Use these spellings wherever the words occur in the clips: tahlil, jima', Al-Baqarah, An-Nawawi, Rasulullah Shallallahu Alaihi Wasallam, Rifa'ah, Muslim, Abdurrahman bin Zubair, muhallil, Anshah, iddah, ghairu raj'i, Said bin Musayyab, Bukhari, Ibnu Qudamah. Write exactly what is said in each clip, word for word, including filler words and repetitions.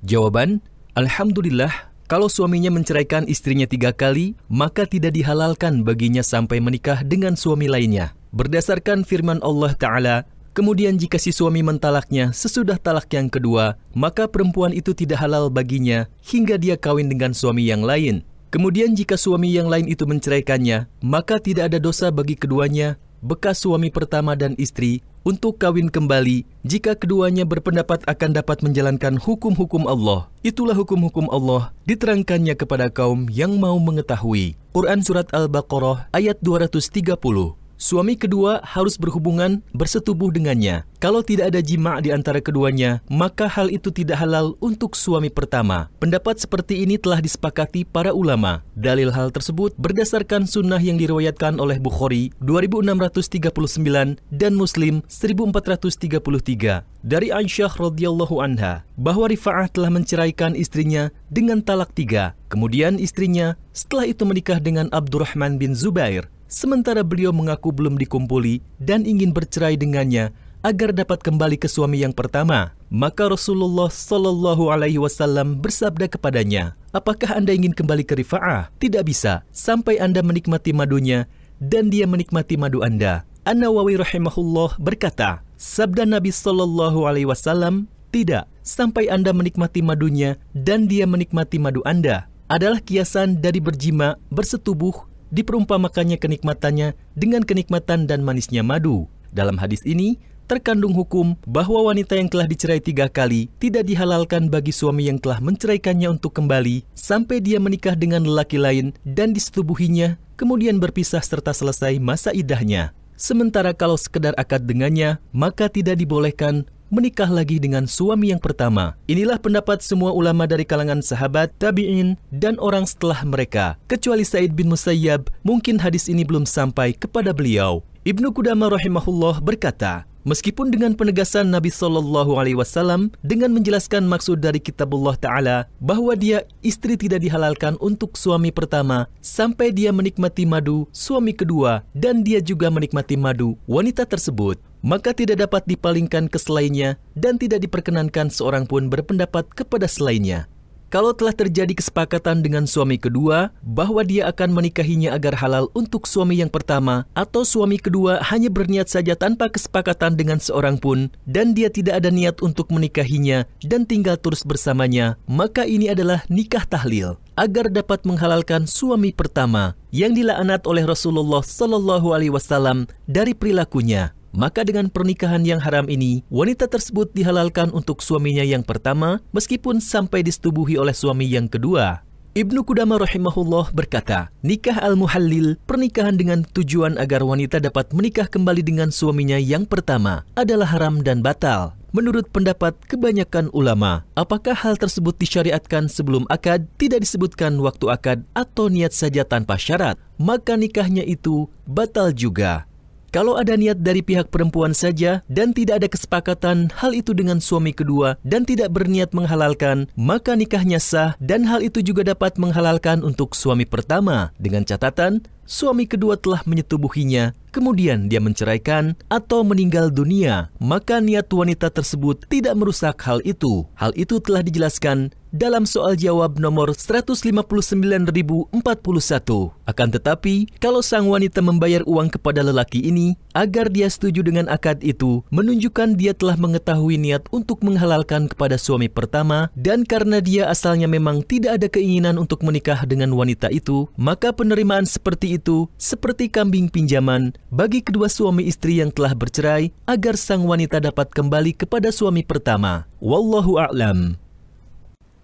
Jawaban, alhamdulillah, kalau suaminya menceraikan istrinya tiga kali, maka tidak dihalalkan baginya sampai menikah dengan suami lainnya. Berdasarkan firman Allah Ta'ala, kemudian jika si suami mentalaknya sesudah talak yang kedua, maka perempuan itu tidak halal baginya hingga dia kawin dengan suami yang lain. Kemudian jika suami yang lain itu menceraikannya, maka tidak ada dosa bagi keduanya, bekas suami pertama dan istri, untuk kawin kembali jika keduanya berpendapat akan dapat menjalankan hukum-hukum Allah. Itulah hukum-hukum Allah diterangkannya kepada kaum yang mau mengetahui. Quran Surat Al-Baqarah ayat dua ratus tiga puluh. Suami kedua harus berhubungan bersetubuh dengannya. Kalau tidak ada jima' di antara keduanya, maka hal itu tidak halal untuk suami pertama. Pendapat seperti ini telah disepakati para ulama. Dalil hal tersebut berdasarkan sunnah yang diriwayatkan oleh Bukhari dua ribu enam ratus tiga puluh sembilan dan Muslim seribu empat ratus tiga puluh tiga dari Anshah radhiyallahu anha bahwa Rifa'ah telah menceraikan istrinya dengan talak tiga. Kemudian istrinya setelah itu menikah dengan Abdurrahman bin Zubair, sementara beliau mengaku belum dikumpuli dan ingin bercerai dengannya agar dapat kembali ke suami yang pertama. Maka Rasulullah Shallallahu Alaihi Wasallam bersabda kepadanya, "Apakah Anda ingin kembali ke Rifa'ah? Tidak bisa, sampai Anda menikmati madunya dan dia menikmati madu Anda." An-Nawawi rahimahullah berkata, sabda Nabi Shallallahu Alaihi Wasallam, "Tidak, sampai Anda menikmati madunya dan dia menikmati madu Anda," adalah kiasan dari berjima bersetubuh, diperumpamakannya kenikmatannya dengan kenikmatan dan manisnya madu. Dalam hadis ini terkandung hukum bahwa wanita yang telah dicerai tiga kali tidak dihalalkan bagi suami yang telah menceraikannya untuk kembali sampai dia menikah dengan lelaki lain dan disetubuhinya, kemudian berpisah serta selesai masa iddahnya. Sementara kalau sekedar akad dengannya, maka tidak dibolehkan menikah lagi dengan suami yang pertama. Inilah pendapat semua ulama dari kalangan sahabat, tabi'in, dan orang setelah mereka. Kecuali Said bin Musayyab, mungkin hadis ini belum sampai kepada beliau. Ibnu Qudamah rahimahullah berkata, meskipun dengan penegasan Nabi Shallallahu Alaihi Wasallam dengan menjelaskan maksud dari kitabullah Ta'ala bahwa dia istri tidak dihalalkan untuk suami pertama sampai dia menikmati madu suami kedua dan dia juga menikmati madu wanita tersebut, maka tidak dapat dipalingkan ke selainnya dan tidak diperkenankan seorang pun berpendapat kepada selainnya. Kalau telah terjadi kesepakatan dengan suami kedua bahwa dia akan menikahinya agar halal untuk suami yang pertama, atau suami kedua hanya berniat saja tanpa kesepakatan dengan seorang pun dan dia tidak ada niat untuk menikahinya dan tinggal terus bersamanya, maka ini adalah nikah tahlil agar dapat menghalalkan suami pertama yang dilaknat oleh Rasulullah Shallallahu Alaihi Wasallam dari perilakunya. Maka dengan pernikahan yang haram ini, wanita tersebut dihalalkan untuk suaminya yang pertama meskipun sampai disetubuhi oleh suami yang kedua. Ibnu Qudamah rahimahullah berkata, nikah al-muhallil, pernikahan dengan tujuan agar wanita dapat menikah kembali dengan suaminya yang pertama, adalah haram dan batal menurut pendapat kebanyakan ulama. Apakah hal tersebut disyariatkan sebelum akad? Tidak disebutkan waktu akad atau niat saja tanpa syarat, maka nikahnya itu batal juga. Kalau ada niat dari pihak perempuan saja dan tidak ada kesepakatan hal itu dengan suami kedua dan tidak berniat menghalalkan, maka nikahnya sah dan hal itu juga dapat menghalalkan untuk suami pertama dengan catatan suami kedua telah menyetubuhinya, kemudian dia menceraikan atau meninggal dunia, maka niat wanita tersebut tidak merusak hal itu. Hal itu telah dijelaskan dalam soal jawab nomor seratus lima puluh sembilan ribu empat puluh satu. Akan tetapi, kalau sang wanita membayar uang kepada lelaki ini agar dia setuju dengan akad itu, menunjukkan dia telah mengetahui niat untuk menghalalkan kepada suami pertama, dan karena dia asalnya memang tidak ada keinginan untuk menikah dengan wanita itu, maka penerimaan seperti itu seperti kambing pinjaman bagi kedua suami istri yang telah bercerai agar sang wanita dapat kembali kepada suami pertama. Wallahu a'lam.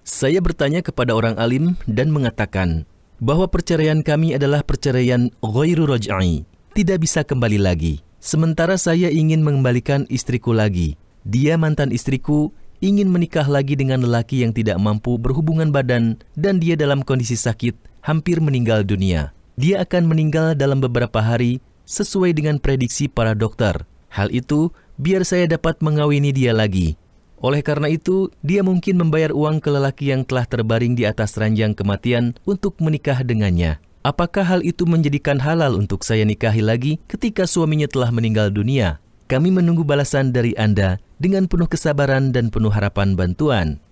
Saya bertanya kepada orang alim dan mengatakan bahwa perceraian kami adalah perceraian ghairu raj'i, tidak bisa kembali lagi. Sementara saya ingin mengembalikan istriku lagi. Dia mantan istriku ingin menikah lagi dengan lelaki yang tidak mampu berhubungan badan dan dia dalam kondisi sakit, hampir meninggal dunia. Dia akan meninggal dalam beberapa hari sesuai dengan prediksi para dokter. Hal itu biar saya dapat mengawini dia lagi. Oleh karena itu, dia mungkin membayar uang ke lelaki yang telah terbaring di atas ranjang kematian untuk menikah dengannya. Apakah hal itu menjadikan halal untuk saya nikahi lagi ketika suaminya telah meninggal dunia? Kami menunggu balasan dari Anda dengan penuh kesabaran dan penuh harapan bantuan.